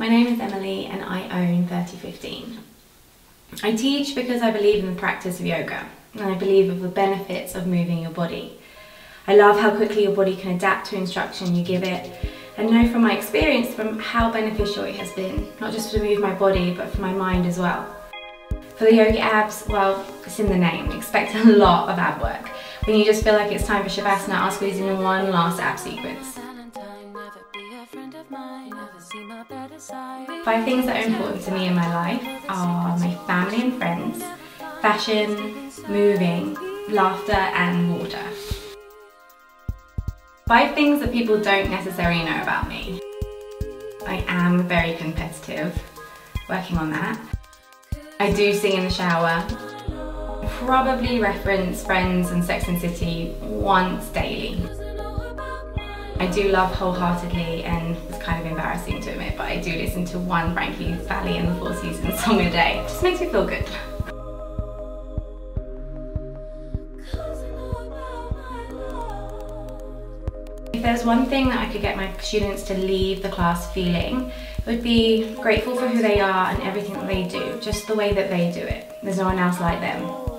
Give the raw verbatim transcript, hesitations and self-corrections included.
My name is Emily and I own thirty fifteen. I teach because I believe in the practice of yoga and I believe of the benefits of moving your body. I love how quickly your body can adapt to instruction you give it, and know from my experience from how beneficial it has been, not just to move my body but for my mind as well. For the yogi abs, well, it's in the name, expect a lot of ab work. When you just feel like it's time for Shavasana, I'll squeeze in one last ab sequence. Five things that are important to me in my life are my family and friends, fashion, moving, laughter and water. Five things that people don't necessarily know about me. I am very competitive, working on that. I do sing in the shower. Probably reference Friends and Sex and the City once daily. I do love wholeheartedly, and it's kind of embarrassing to admit, but I do listen to one Frankie Valli and the Four Seasons song a day. It just makes me feel good. If there's one thing that I could get my students to leave the class feeling, it would be grateful for who they are and everything that they do, just the way that they do it. There's no one else like them.